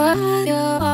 pada